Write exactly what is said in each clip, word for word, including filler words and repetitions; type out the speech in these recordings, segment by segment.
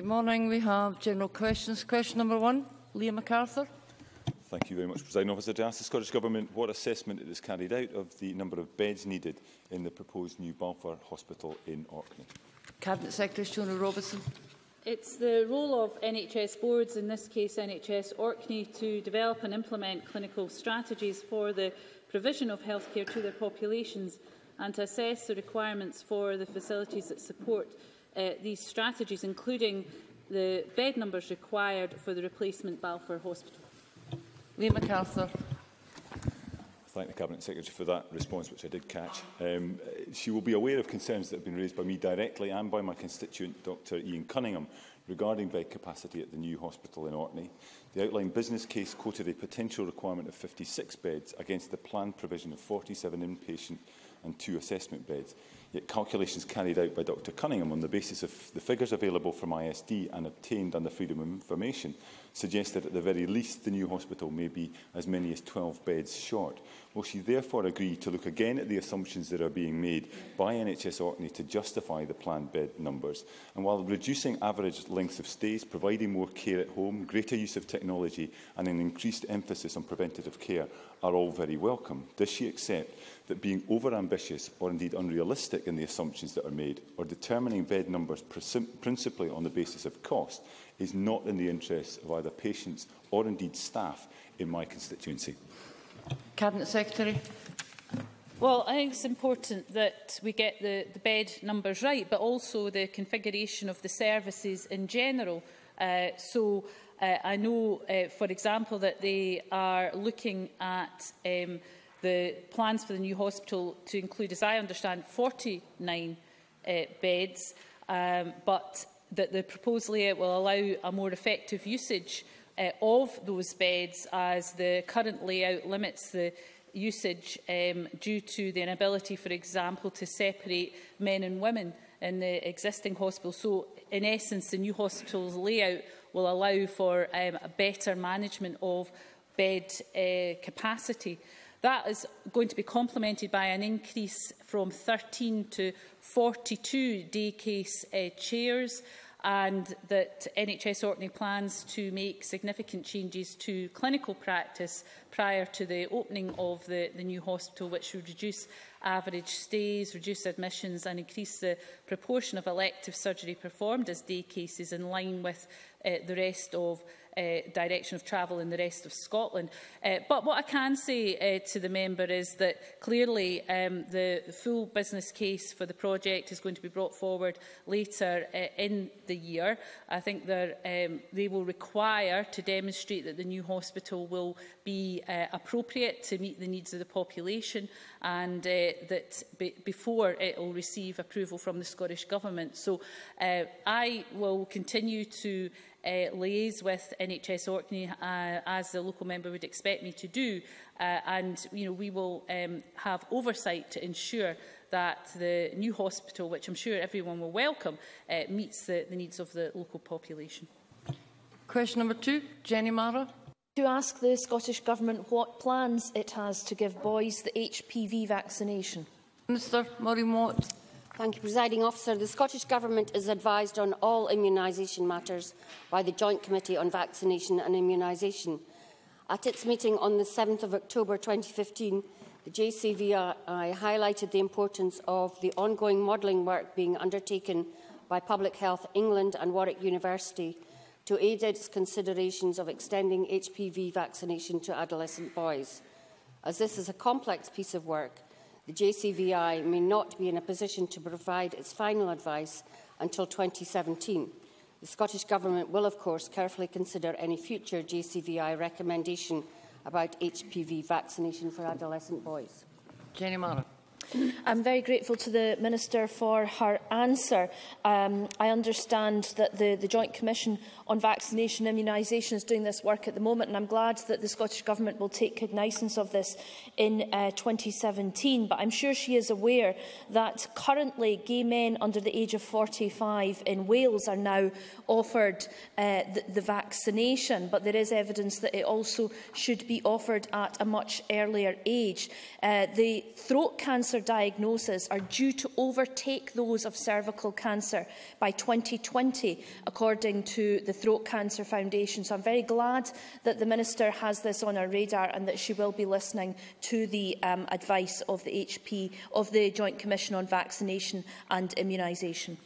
Good morning. We have general questions. Question number one, Liam MacArthur. Thank you very much, Presiding Officer. To ask the Scottish Government what assessment it has carried out of the number of beds needed in the proposed new Balfour Hospital in Orkney. Cabinet Secretary Shona Robison. It's the role of N H S boards, in this case N H S Orkney, to develop and implement clinical strategies for the provision of healthcare to their populations and to assess the requirements for the facilities that support uh, these strategies, including the bed numbers required for the replacement Balfour Hospital. Lee McArthur. Thank the Cabinet Secretary for that response, which I did catch. Um, she will be aware of concerns that have been raised by me directly and by my constituent, Doctor Ian Cunningham, regarding bed capacity at the new hospital in Orkney. The outline business case quoted a potential requirement of fifty-six beds against the planned provision of forty-seven inpatient and two assessment beds. Yet calculations carried out by Doctor Cunningham on the basis of the figures available from I S D and obtained under Freedom of Information suggest that at the very least the new hospital may be as many as twelve beds short. Will she therefore agree to look again at the assumptions that are being made by N H S Orkney to justify the planned bed numbers? And while reducing average lengths of stays, providing more care at home, greater use of technology and an increased emphasis on preventative care are all very welcome, does she accept that being over-ambitious or indeed unrealistic in the assumptions that are made, or determining bed numbers principally on the basis of cost, is not in the interests of either patients or indeed staff in my constituency? Cabinet Secretary. Well, I think it's important that we get the, the bed numbers right, but also the configuration of the services in general. Uh, so uh, I know, uh, for example, that they are looking at um, the plans for the new hospital to include, as I understand, forty-nine uh, beds, um, but that the proposed layout will allow a more effective usage Uh, of those beds, as the current layout limits the usage um, due to the inability, for example, to separate men and women in the existing hospital. So, in essence, the new hospital's layout will allow for um, a better management of bed uh, capacity. That is going to be complemented by an increase from thirteen to forty-two day case uh, chairs, and that N H S Orkney plans to make significant changes to clinical practice prior to the opening of the, the new hospital, which will reduce average stays, reduce admissions and increase the proportion of elective surgery performed as day cases, in line with uh, the rest of uh, direction of travel in the rest of Scotland. Uh, but what I can say uh, to the member is that clearly um, the full business case for the project is going to be brought forward later uh, in the year. I think um, they will require to demonstrate that the new hospital will be uh, appropriate to meet the needs of the population, and uh, that be before it will receive approval from the Scottish Government. So uh, I will continue to uh, liaise with N H S Orkney, uh, as the local member would expect me to do, uh, and you know, we will um, have oversight to ensure that the new hospital, which I'm sure everyone will welcome, uh, meets the, the needs of the local population. Question number two, Jenny Marra. To ask the Scottish Government what plans it has to give boys the H P V vaccination. Minister Maureen Watt. Thank you, Presiding Officer. The Scottish Government is advised on all immunisation matters by the Joint Committee on Vaccination and Immunisation. At its meeting on the seventh of October twenty fifteen, the J C V I highlighted the importance of the ongoing modelling work being undertaken by Public Health England and Warwick University to aid its considerations of extending H P V vaccination to adolescent boys. As this is a complex piece of work, the J C V I may not be in a position to provide its final advice until twenty seventeen. The Scottish Government will, of course, carefully consider any future J C V I recommendation about H P V vaccination for adolescent boys. Jenny Marra. I'm very grateful to the Minister for her answer. Um, I understand that the, the Joint Commission on Vaccination and Immunisation is doing this work at the moment, and I'm glad that the Scottish Government will take cognizance of this in uh, twenty seventeen. But I'm sure she is aware that currently gay men under the age of forty-five in Wales are now offered uh, the, the vaccination, but there is evidence that it also should be offered at a much earlier age. Uh, the throat cancer cancer diagnosis are due to overtake those of cervical cancer by twenty twenty, according to the Throat Cancer Foundation. So I'm very glad that the Minister has this on her radar and that she will be listening to the um, advice of the H P, of the Joint Commission on Vaccination and Immunisation.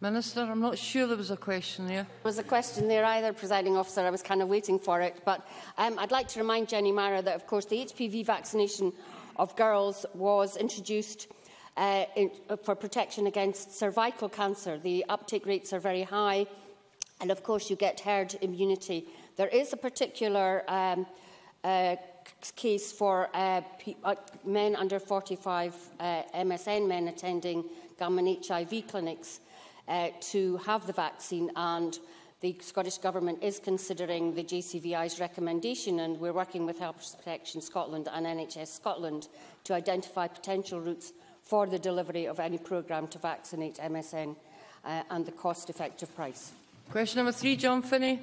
Minister, I'm not sure there was a question there. There was a question there either, Presiding Officer. I was kind of waiting for it. But um, I'd like to remind Jenny Marra that, of course, the H P V vaccination of girls was introduced uh, in, for protection against cervical cancer. The uptake rates are very high, and, of course, you get herd immunity. There is a particular um, uh, case for uh, men under forty-five, uh, M S N men attending gum and H I V clinics, Uh, to have the vaccine, and the Scottish Government is considering the J C V I's recommendation, and we're working with Health Protection Scotland and N H S Scotland to identify potential routes for the delivery of any programme to vaccinate M S N uh, and the cost-effective price. Question number three, John Finney.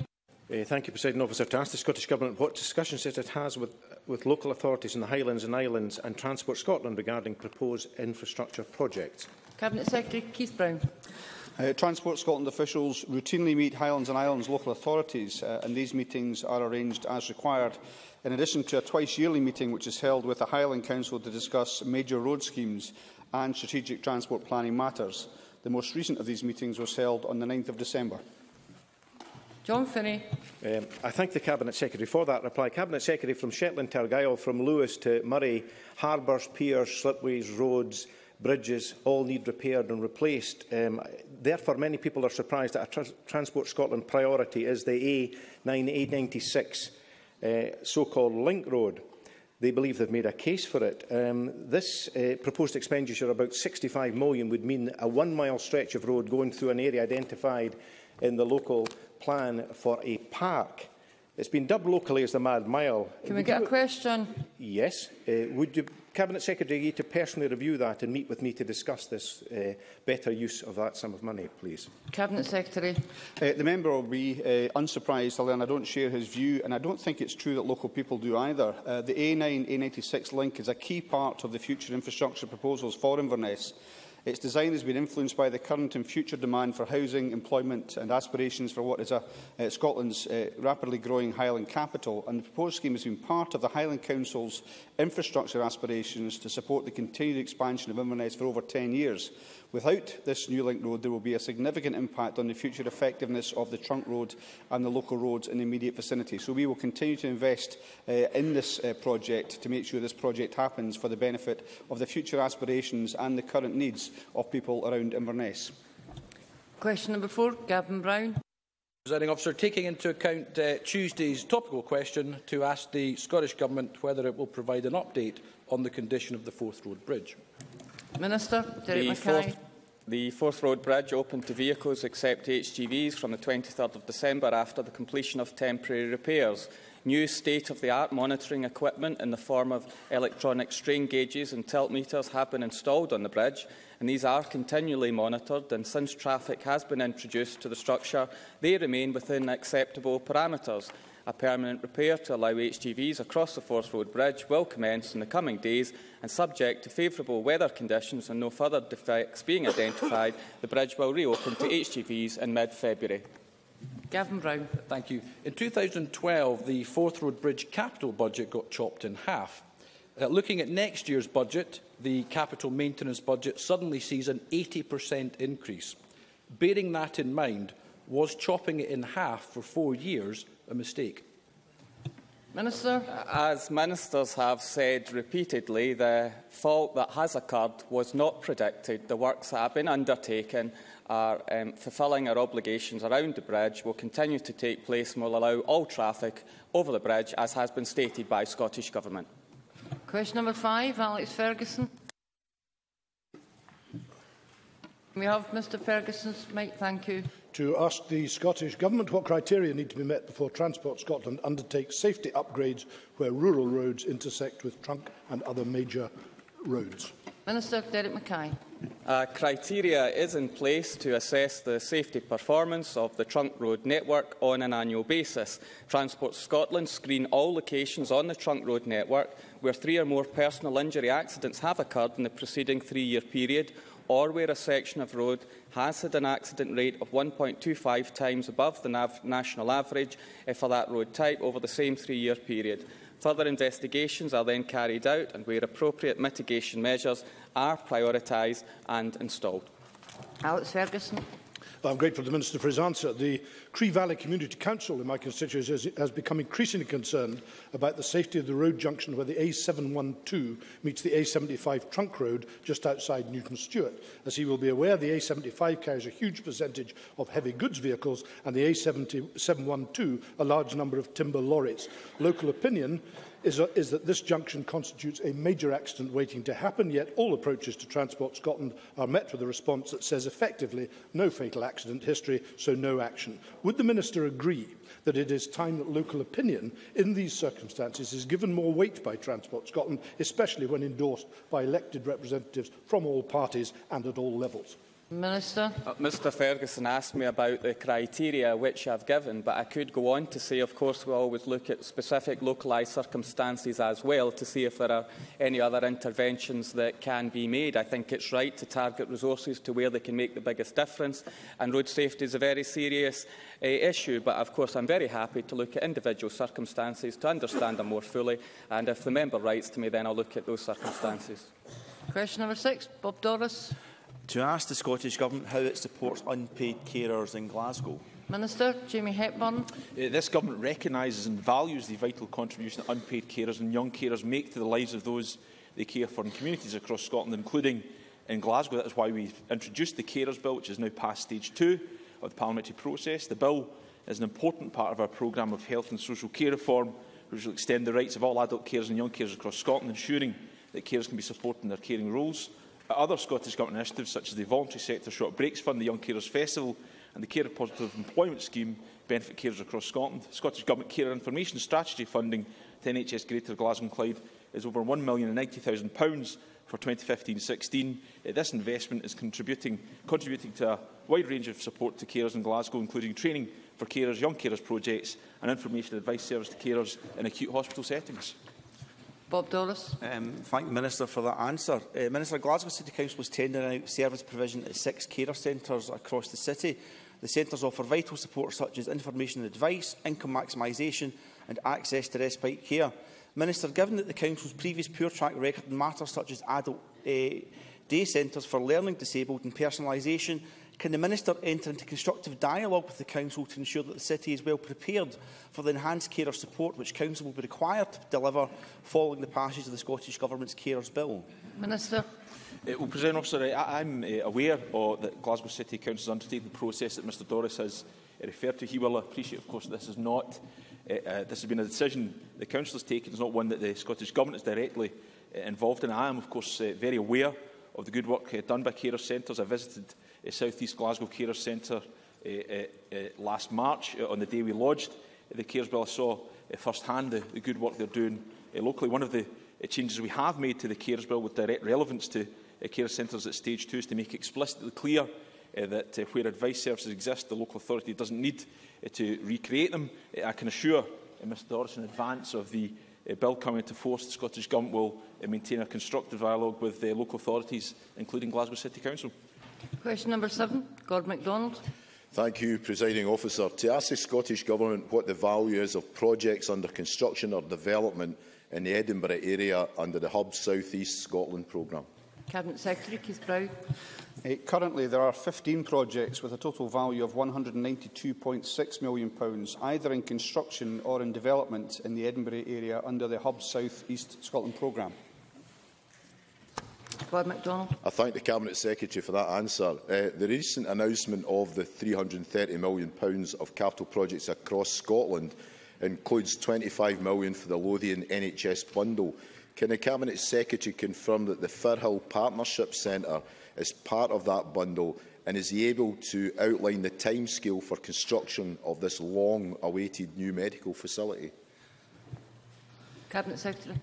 Uh, thank you, Presiding Officer. To ask the Scottish Government what discussions it has with, with local authorities in the Highlands and Islands and Transport Scotland regarding proposed infrastructure projects. Cabinet Secretary Keith Brown. Uh, Transport Scotland officials routinely meet Highlands and Islands local authorities, uh, and these meetings are arranged as required, in addition to a twice-yearly meeting which is held with the Highland Council to discuss major road schemes and strategic transport planning matters. The most recent of these meetings was held on the ninth of December. John Finney. Um, I thank the Cabinet Secretary for that reply. Cabinet Secretary, from Shetland to Argyll, from Lewis to Murray, harbours, piers, slipways, roads, bridges all need repaired and replaced. Um, therefore, many people are surprised that a tra Transport Scotland priority is the A nine A ninety-six uh, so-called link road. They believe they've made a case for it. Um, this uh, proposed expenditure, about sixty-five million pounds, would mean a one-mile stretch of road going through an area identified in the local plan for a park. It's been dubbed locally as the Mad Mile. Can we get a question? Yes. Uh, would you, Cabinet Secretary, you to personally review that and meet with me to discuss this uh, better use of that sum of money, please? Cabinet Secretary. Uh, the member will be uh, unsurprised, although I don't share his view, and I don't think it's true that local people do either. Uh, the A nine A ninety-six link is a key part of the future infrastructure proposals for Inverness. Its design has been influenced by the current and future demand for housing, employment and aspirations for what is a, uh, Scotland's uh, rapidly growing Highland capital, and the proposed scheme has been part of the Highland Council's infrastructure aspirations to support the continued expansion of Inverness for over ten years. Without this new link road, there will be a significant impact on the future effectiveness of the trunk road and the local roads in the immediate vicinity. So we will continue to invest uh, in this uh, project to make sure this project happens for the benefit of the future aspirations and the current needs of people around Inverness. Question number four, Gavin Brown. Presiding Officer, taking into account uh, Tuesday's topical question to ask the Scottish Government whether it will provide an update on the condition of the Forth Road Bridge. Minister, Derek the, Forth, the Forth Road Bridge opened to vehicles except H G Vs from the twenty-third of December after the completion of temporary repairs. New state-of-the-art monitoring equipment in the form of electronic strain gauges and tilt meters have been installed on the bridge, and these are continually monitored, and since traffic has been introduced to the structure, they remain within acceptable parameters. A permanent repair to allow H G Vs across the Forth Road Bridge will commence in the coming days, and subject to favourable weather conditions and no further defects being identified, the bridge will reopen to H G Vs in mid-February. Gavin Brown. Thank you. In two thousand twelve, the Forth Road Bridge capital budget got chopped in half. Uh, looking at next year's budget, the capital maintenance budget suddenly sees an eighty percent increase. Bearing that in mind, was chopping it in half for four years a mistake? Minister? As ministers have said repeatedly, the fault that has occurred was not predicted. The works that have been undertaken are um, fulfilling our obligations around the bridge, will continue to take place and will allow all traffic over the bridge, as has been stated by Scottish Government. Question number five, Alex Fergusson. We have Mr Ferguson's mic, thank you. To ask the Scottish Government what criteria need to be met before Transport Scotland undertakes safety upgrades where rural roads intersect with trunk and other major roads. Minister Derek Mackay. A criteria is in place to assess the safety performance of the trunk road network on an annual basis. Transport Scotland screen all locations on the trunk road network where three or more personal injury accidents have occurred in the preceding three-year period, or where a section of road has had an accident rate of one point two five times above the nav national average for that road type over the same three-year period. Further investigations are then carried out, and where appropriate mitigation measures are prioritised and installed. Alex Fergusson. Well, I'm grateful to the Minister for his answer. The Cree Valley Community Council in my constituency has become increasingly concerned about the safety of the road junction where the A seven one two meets the A seventy-five trunk road just outside Newton Stewart. As he will be aware, the A seventy-five carries a huge percentage of heavy goods vehicles and the A seven twelve a large number of timber lorries. Local opinion Is, a, is that this junction constitutes a major accident waiting to happen, yet all approaches to Transport Scotland are met with a response that says effectively no fatal accident history, so no action. Would the Minister agree that it is time that local opinion in these circumstances is given more weight by Transport Scotland, especially when endorsed by elected representatives from all parties and at all levels? Minister. Uh, Mr Fergusson asked me about the criteria which I have given, but I could go on to say, of course, we always look at specific localised circumstances as well to see if there are any other interventions that can be made. I think it's right to target resources to where they can make the biggest difference, and road safety is a very serious uh, issue, but of course I'm very happy to look at individual circumstances to understand them more fully, and if the member writes to me, then I'll look at those circumstances. Question number six, Bob Doris. To ask the Scottish Government how it supports unpaid carers in Glasgow. Minister Jamie Hepburn. This Government recognises and values the vital contribution that unpaid carers and young carers make to the lives of those they care for in communities across Scotland, including in Glasgow. That is why we introduced the Carers Bill, which is now past stage two of the parliamentary process. The bill is an important part of our programme of health and social care reform, which will extend the rights of all adult carers and young carers across Scotland, ensuring that carers can be supported in their caring roles. Other Scottish Government initiatives such as the Voluntary Sector Short Breaks Fund, the Young Carers Festival and the Carer Positive Employment Scheme benefit carers across Scotland. The Scottish Government Carer Information Strategy funding to N H S Greater Glasgow and Clyde is over one million and ninety thousand pounds for twenty fifteen sixteen. This investment is contributing, contributing to a wide range of support to carers in Glasgow, including training for carers, young carers projects and information and advice service to carers in acute hospital settings. Bob Doris. Um, thank the Minister for that answer. Uh, Minister, Glasgow City Council is tendering out service provision at six carer centres across the city. The centres offer vital support such as information and advice, income maximisation and access to respite care. Minister, given that the Council's previous poor track record in matters such as adult uh, day centres for learning disabled and personalisation, can the Minister enter into constructive dialogue with the Council to ensure that the City is well prepared for the enhanced carer support which Council will be required to deliver following the passage of the Scottish Government's Carers Bill? Minister. Uh, well, President Officer, I am uh, aware uh, that Glasgow City Council has undertaken the process that Mr Doris has uh, referred to. He will appreciate, of course, this is not, uh, uh, this has been a decision the Council has taken. It is not one that the Scottish Government is directly uh, involved in. I am, of course, uh, very aware of the good work uh, done by carer centres. I visited uh, South East Glasgow Carer Centre uh, uh, uh, last March uh, on the day we lodged uh, the Cares Bill. I saw uh, firsthand the, the good work they are doing uh, locally. One of the uh, changes we have made to the Cares Bill with direct relevance to uh, carer centres at stage two is to make explicitly clear uh, that uh, where advice services exist, the local authority does not need uh, to recreate them. Uh, I can assure uh, Mr Doris in advance of the A bill coming into force, the Scottish Government will uh, maintain a constructive dialogue with the uh, local authorities, including Glasgow City Council. Question number seven, Gord MacDonald. Thank you, Presiding Officer. To ask the Scottish Government what the value is of projects under construction or development in the Edinburgh area under the Hub South East Scotland Programme. Cabinet Secretary Keith Brown. Uh, currently, there are fifteen projects with a total value of one hundred and ninety-two point six million pounds, either in construction or in development in the Edinburgh area under the Hub South East Scotland Programme. Lord MacDonald. I thank the Cabinet Secretary for that answer. Uh, the recent announcement of the three hundred and thirty million pounds of capital projects across Scotland includes twenty-five million pounds for the Lothian N H S bundle. Can the Cabinet Secretary confirm that the Firhill Partnership Centre is part of that bundle, and is he able to outline the timescale for construction of this long-awaited new medical facility? Cabinet Secretary.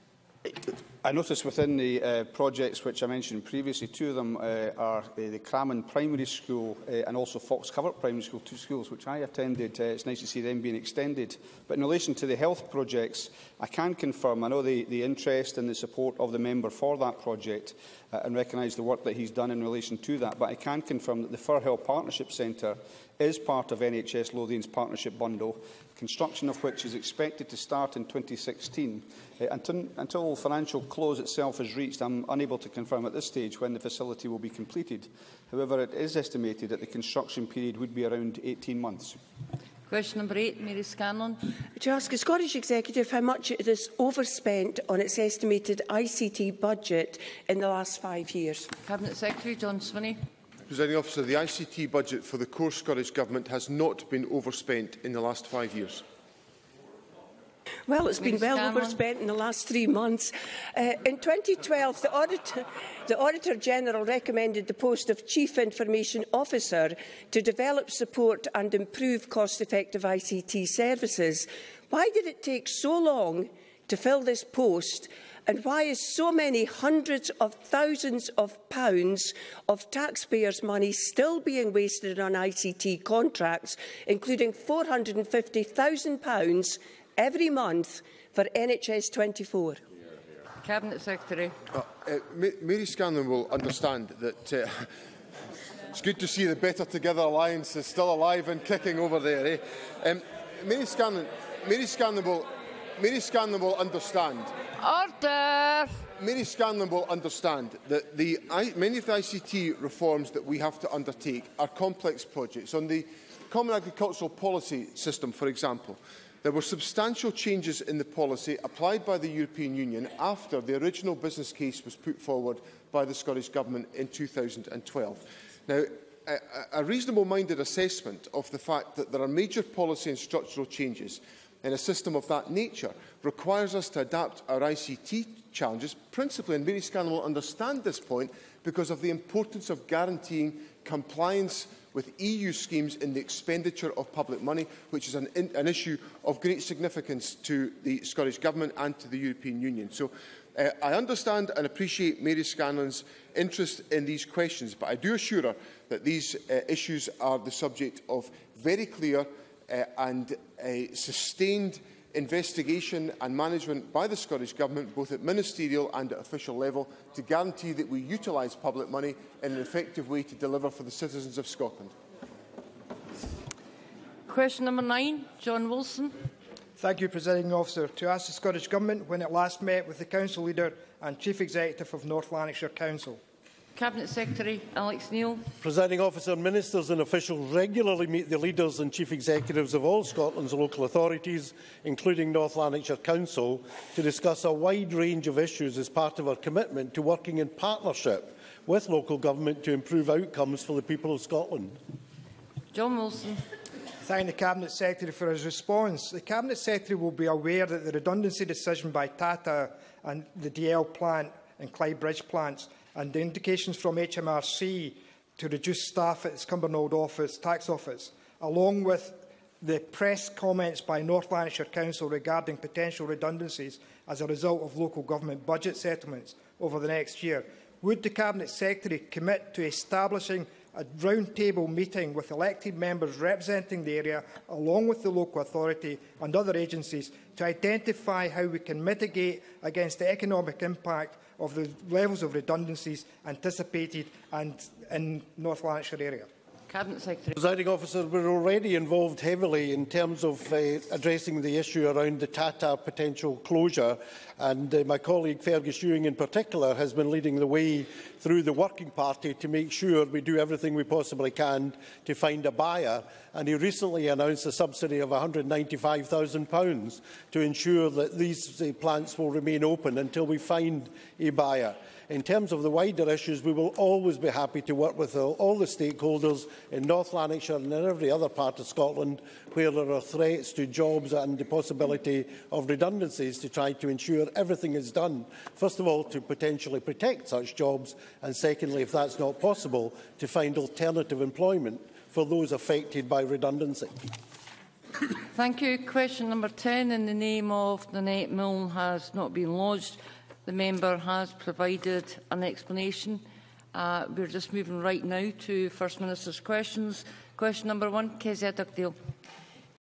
I noticed within the uh, projects which I mentioned previously, two of them uh, are uh, the Cramond Primary School uh, and also Fox Covert Primary School, two schools which I attended. Uh, it's nice to see them being extended. But in relation to the health projects, I can confirm, I know the, the interest and the support of the member for that project uh, and recognise the work that he's done in relation to that, but I can confirm that the Firhill Partnership Centre is part of N H S Lothian's partnership bundle, construction of which is expected to start in twenty sixteen. Uh, until, until financial close itself is reached, I'm unable to confirm at this stage when the facility will be completed. However, it is estimated that the construction period would be around eighteen months. Question number eight, Mary Scanlon. To ask a Scottish executive how much it has overspent on its estimated I C T budget in the last five years. Cabinet Secretary John Finney. Presiding Officer, the I C T budget for the core Scottish Government has not been overspent in the last five years. Well, it's been well overspent in the last three months. Uh, in twenty twelve, the Auditor, the Auditor General recommended the post of Chief Information Officer to develop support and improve cost-effective I C T services. Why did it take so long to fill this post? And why is so many hundreds of thousands of pounds of taxpayers' money still being wasted on I C T contracts, including four hundred and fifty thousand pounds every month for N H S twenty-four? Cabinet Secretary. Uh, uh, Mary Scanlon will understand that uh, it's good to see the Better Together Alliance is still alive and kicking over there. Eh? Um, Mary Scanlon, Mary Scanlon will, Mary Scanlon will understand. Order. Mary Scanlon will understand that the, I, many of the I C T reforms that we have to undertake are complex projects. On the Common Agricultural Policy System, for example, there were substantial changes in the policy applied by the European Union after the original business case was put forward by the Scottish Government in two thousand twelve. Now, a, a reasonable-minded assessment of the fact that there are major policy and structural changes in a system of that nature requires us to adapt our I C T challenges, principally, and Mary Scanlon will understand this point, because of the importance of guaranteeing compliance with E U schemes in the expenditure of public money, which is an, in, an issue of great significance to the Scottish Government and to the European Union. So uh, I understand and appreciate Mary Scanlon's interest in these questions, but I do assure her that these uh, issues are the subject of very clear uh, and uh, sustained investigation and management by the Scottish Government, both at ministerial and at official level, to guarantee that we utilise public money in an effective way to deliver for the citizens of Scotland. Question number nine, John Wilson. Thank you, Presiding Officer. To ask the Scottish Government when it last met with the Council Leader and Chief Executive of North Lanarkshire Council. Cabinet Secretary Alex Neil. Presiding Officer, ministers and officials regularly meet the leaders and chief executives of all Scotland's local authorities, including North Lanarkshire Council, to discuss a wide range of issues as part of our commitment to working in partnership with local government to improve outcomes for the people of Scotland. John Wilson. Thank the Cabinet Secretary for his response. The Cabinet Secretary will be aware that the redundancy decision by Tata and the D L plant and Clydebridge plants, and the indications from H M R C to reduce staff at its Cumbernauld office, tax office, along with the press comments by North Lanarkshire Council regarding potential redundancies as a result of local government budget settlements over the next year, would the Cabinet Secretary commit to establishing a round-table meeting with elected members representing the area, along with the local authority and other agencies, to identify how we can mitigate against the economic impact of the levels of redundancies anticipated and in North Lanarkshire area? Cabinet Secretary. Presiding Officer, we're already involved heavily in terms of uh, addressing the issue around the Tata potential closure, and uh, my colleague Fergus Ewing in particular has been leading the way through the working party to make sure we do everything we possibly can to find a buyer, and he recently announced a subsidy of one hundred and ninety-five thousand pounds to ensure that these uh, plants will remain open until we find a buyer. In terms of the wider issues, we will always be happy to work with all the stakeholders in North Lanarkshire and in every other part of Scotland where there are threats to jobs and the possibility of redundancies to try to ensure everything is done, first of all, to potentially protect such jobs, and secondly, if that's not possible, to find alternative employment for those affected by redundancy. Thank you. Question number ten, in the name of the Nanette Milne, has not been lodged. The member has provided an explanation. Uh, we are just moving right now to First Minister's questions. Question number one, Kezia Dugdale.